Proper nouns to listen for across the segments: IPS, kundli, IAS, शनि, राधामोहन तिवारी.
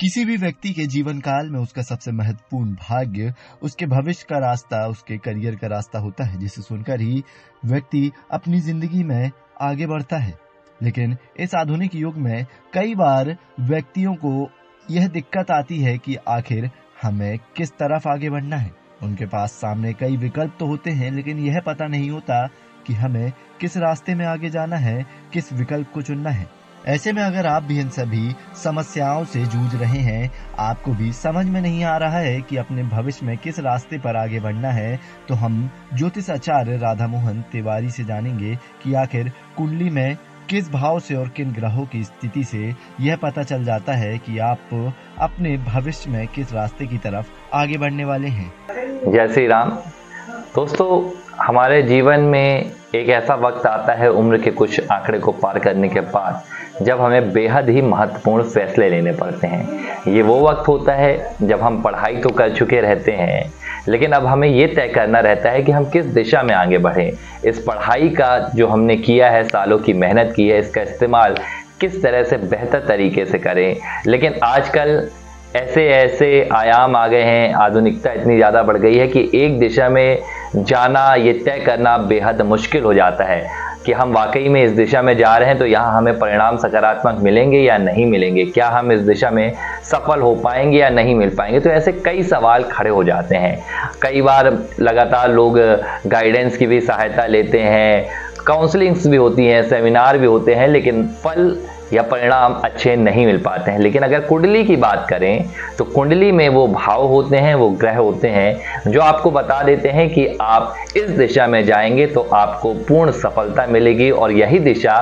किसी भी व्यक्ति के जीवन काल में उसका सबसे महत्वपूर्ण भाग्य, उसके भविष्य का रास्ता, उसके करियर का रास्ता होता है, जिसे सुनकर ही व्यक्ति अपनी जिंदगी में आगे बढ़ता है। लेकिन इस आधुनिक युग में कई बार व्यक्तियों को यह दिक्कत आती है कि आखिर हमें किस तरफ आगे बढ़ना है। उनके पास सामने कई विकल्प तो होते हैं, लेकिन यह पता नहीं होता कि हमें किस रास्ते में आगे जाना है, किस विकल्प को चुनना है। ऐसे में अगर आप भी इन सभी समस्याओं से जूझ रहे हैं, आपको भी समझ में नहीं आ रहा है कि अपने भविष्य में किस रास्ते पर आगे बढ़ना है, तो हम ज्योतिष आचार्य राधामोहन तिवारी से जानेंगे कि आखिर कुंडली में किस भाव से और किन ग्रहों की स्थिति से यह पता चल जाता है कि आप अपने भविष्य में किस रास्ते की तरफ आगे बढ़ने वाले हैं। जय श्री राम। दोस्तों, हमारे जीवन में एक ऐसा वक्त आता है उम्र के कुछ आंकड़े को पार करने के बाद, जब हमें बेहद ही महत्वपूर्ण फैसले लेने पड़ते हैं। ये वो वक्त होता है जब हम पढ़ाई तो कर चुके रहते हैं, लेकिन अब हमें ये तय करना रहता है कि हम किस दिशा में आगे बढ़ें। इस पढ़ाई का जो हमने किया है, सालों की मेहनत की है, इसका इस्तेमाल किस तरह से बेहतर तरीके से करें। लेकिन आजकल ऐसे ऐसे आयाम आ गए हैं, आधुनिकता इतनी ज़्यादा बढ़ गई है कि एक दिशा में जाना, ये तय करना बेहद मुश्किल हो जाता है कि हम वाकई में इस दिशा में जा रहे हैं तो यहाँ हमें परिणाम सकारात्मक मिलेंगे या नहीं मिलेंगे, क्या हम इस दिशा में सफल हो पाएंगे या नहीं मिल पाएंगे। तो ऐसे कई सवाल खड़े हो जाते हैं। कई बार लगातार लोग गाइडेंस की भी सहायता लेते हैं, काउंसलिंग्स भी होती हैं, सेमिनार भी होते हैं, लेकिन फल या परिणाम अच्छे नहीं मिल पाते हैं। लेकिन अगर कुंडली की बात करें तो कुंडली में वो भाव होते हैं, वो ग्रह होते हैं जो आपको बता देते हैं कि आप इस दिशा में जाएंगे तो आपको पूर्ण सफलता मिलेगी और यही दिशा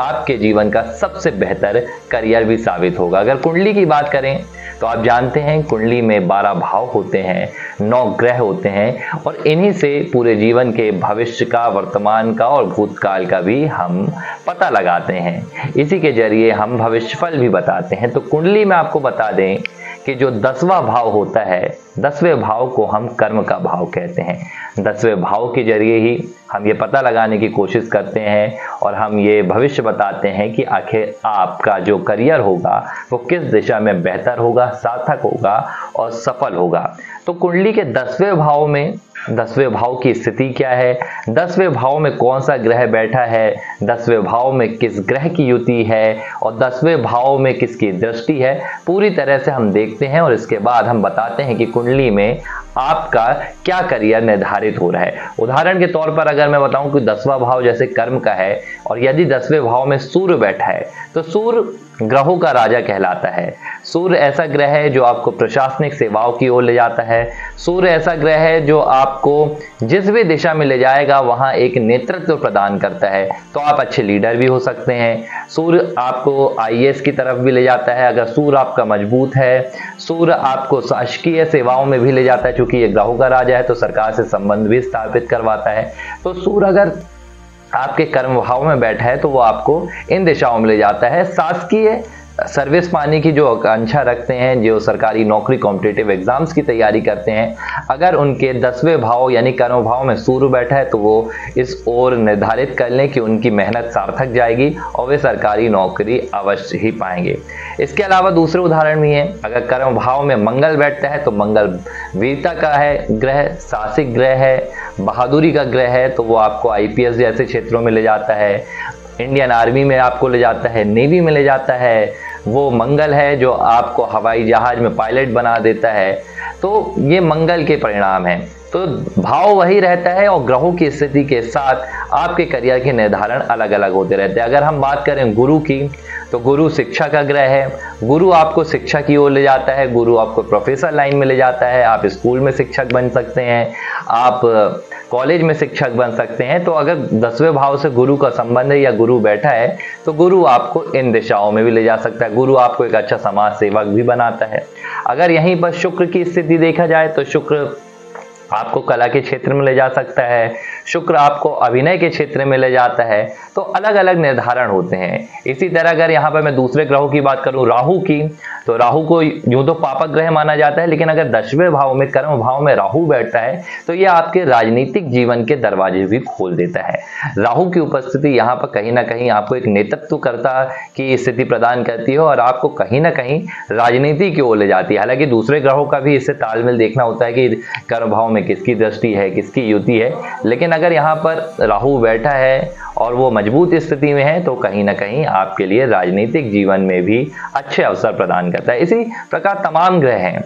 आपके जीवन का सबसे बेहतर करियर भी साबित होगा। अगर कुंडली की बात करें तो आप जानते हैं कुंडली में 12 भाव होते हैं, 9 ग्रह होते हैं और इन्हीं से पूरे जीवन के भविष्य का, वर्तमान का और भूतकाल का भी हम पता लगाते हैं। इसी के जरिए हम भविष्यफल भी बताते हैं। तो कुंडली में आपको बता दें कि जो 10वां भाव होता है, 10वें भाव को हम कर्म का भाव कहते हैं। 10वें भाव के जरिए ही हम ये पता लगाने की कोशिश करते हैं और हम ये भविष्य बताते हैं कि आखिर आपका जो करियर होगा वो किस दिशा में बेहतर होगा, सार्थक होगा और सफल होगा। तो कुंडली के 10वें भाव में 10वें भाव की स्थिति क्या है, 10वें भाव में कौन सा ग्रह बैठा है, 10वें भाव में किस ग्रह की युति है और 10वें भाव में किसकी दृष्टि है, पूरी तरह से हम देखते हैं और इसके बाद हम बताते हैं कि कुंडली में आपका क्या करियर निर्धारित हो रहा है। उदाहरण के तौर पर अगर मैं बताऊं कि 10वां भाव जैसे कर्म का है और यदि 10वें भाव में सूर्य बैठा है तो सूर्य ग्रहों का राजा कहलाता है। सूर्य ऐसा ग्रह है जो आपको प्रशासनिक सेवाओं की ओर ले जाता है। सूर्य ऐसा ग्रह है जो आपको जिस भी दिशा में ले जाएगा वहाँ एक नेतृत्व प्रदान करता है, तो आप अच्छे लीडर भी हो सकते हैं। सूर्य आपको IAS की तरफ भी ले जाता है अगर सूर्य आपका मजबूत है। सूर्य आपको शासकीय सेवाओं में भी ले जाता है, क्योंकि ये ग्रहों का राजा है तो सरकार से संबंध भी स्थापित करवाता है। तो सूर्य अगर आपके कर्म भाव में बैठा है तो वो आपको इन दिशाओं में ले जाता है। शासकीय सर्विस पाने की जो आकांक्षा रखते हैं, जो सरकारी नौकरी, कॉम्पिटेटिव एग्जाम्स की तैयारी करते हैं, अगर उनके 10वें भाव यानी कर्म भाव में सूर्य बैठा है तो वो इस ओर निर्धारित कर लें कि उनकी मेहनत सार्थक जाएगी और वे सरकारी नौकरी अवश्य ही पाएंगे। इसके अलावा दूसरे उदाहरण भी हैं। अगर कर्म भाव में मंगल बैठता है तो मंगल वीरता का है ग्रह, साहसिक ग्रह है, बहादुरी का ग्रह है, तो वो आपको IPS जैसे क्षेत्रों में ले जाता है, इंडियन आर्मी में आपको ले जाता है, नेवी में ले जाता है। वो मंगल है जो आपको हवाई जहाज में पायलट बना देता है। तो ये मंगल के परिणाम हैं। तो भाव वही रहता है और ग्रहों की स्थिति के साथ आपके करियर के निर्धारण अलग अलग होते रहते हैं। अगर हम बात करें गुरु की तो गुरु शिक्षा का ग्रह है। गुरु आपको शिक्षा की ओर ले जाता है, गुरु आपको प्रोफेसर लाइन में ले जाता है। आप स्कूल में शिक्षक बन सकते हैं, आप कॉलेज में शिक्षक बन सकते हैं। तो अगर 10वें भाव से गुरु का संबंध है या गुरु बैठा है तो गुरु आपको इन दिशाओं में भी ले जा सकता है। गुरु आपको एक अच्छा समाज सेवक भी बनाता है। अगर यहीं पर शुक्र की स्थिति देखा जाए तो शुक्र आपको कला के क्षेत्र में ले जा सकता है, शुक्र आपको अभिनय के क्षेत्र में ले जाता है। तो अलग अलग निर्धारण होते हैं। इसी तरह अगर यहाँ पर मैं दूसरे ग्रहों की बात करूँ, राहु की, तो राहु को यूं तो पापक ग्रह माना जाता है, लेकिन अगर 10वें भाव में कर्म भाव में राहु बैठता है तो यह आपके राजनीतिक जीवन के दरवाजे भी खोल देता है। राहु की उपस्थिति यहाँ पर कहीं ना कहीं आपको एक नेतृत्वकर्ता की स्थिति प्रदान करती है और आपको कहीं ना कहीं राजनीति की ओर ले जाती है। हालांकि दूसरे ग्रहों का भी इससे तालमेल देखना होता है कि कर्म भाव में किसकी दृष्टि है, किसकी युति है, लेकिन अगर यहाँ पर राहु बैठा है और वो मजबूत स्थिति में है तो कहीं ना कहीं आपके लिए राजनीतिक जीवन में भी अच्छे अवसर प्रदान करता है। इसी प्रकार तमाम ग्रह हैं।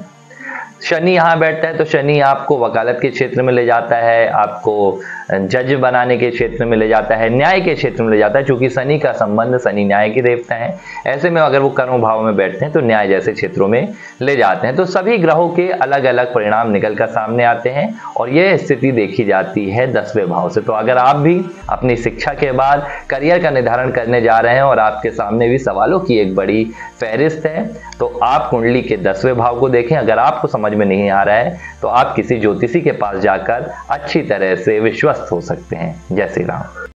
शनि यहाँ बैठता है तो शनि आपको वकालत के क्षेत्र में ले जाता है, आपको जज बनाने के क्षेत्र में ले जाता है, न्याय के क्षेत्र में ले जाता है, चूंकि शनि का संबंध शनि न्याय के देवता हैं। ऐसे में अगर वो कर्म भाव में बैठते हैं तो न्याय जैसे क्षेत्रों में ले जाते हैं। तो सभी ग्रहों के अलग अलग परिणाम निकल कर सामने आते हैं और यह स्थिति देखी जाती है 10वें भाव से। तो अगर आप भी अपनी शिक्षा के बाद करियर का निर्धारण करने जा रहे हैं और आपके सामने भी सवालों की एक बड़ी फहरिस्त है तो आप कुंडली के 10वें भाव को देखें। अगर आपको में नहीं आ रहा है तो आप किसी ज्योतिषी के पास जाकर अच्छी तरह से विश्वस्त हो सकते हैं। जय श्री राम।